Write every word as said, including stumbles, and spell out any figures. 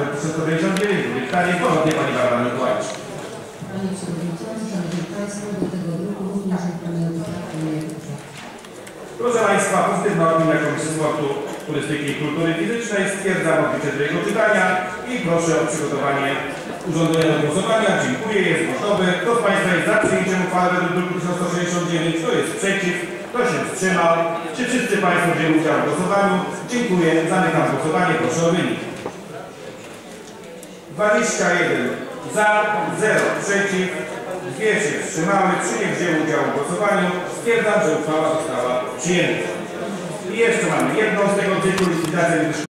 nr trzysta pięćdziesiąt dziewięć, w stanie Porodnie, pani Barbara Mikołajczyk. Panie Przewodniczący, Szanowni Państwo, do tego druku również wykonałem poprawkę mojego. Proszę Państwa, pozytywna opinia Komisji Sportu, Turystyki i Kultury Fizycznej. Stwierdzam odbycie drugiego czytania i proszę o przygotowanie urządzenia do głosowania. Dziękuję, jest gotowy. Kto z Państwa jest za przyjęciem uchwały według druku tysiąc sto sześćdziesiąt dziewić? Kto jest przeciw? Kto się wstrzymał? Czy wszyscy Państwo wzięli udział w głosowaniu? Dziękuję. Zamykam głosowanie. Proszę o wynik. dwadzieścia jeden za, zero przeciw, dwa się wstrzymały, trzy nie wzięły udziału w głosowaniu. Stwierdzam, że uchwała została przyjęta. I jeszcze mamy jedną z tego cyklu likwidacji.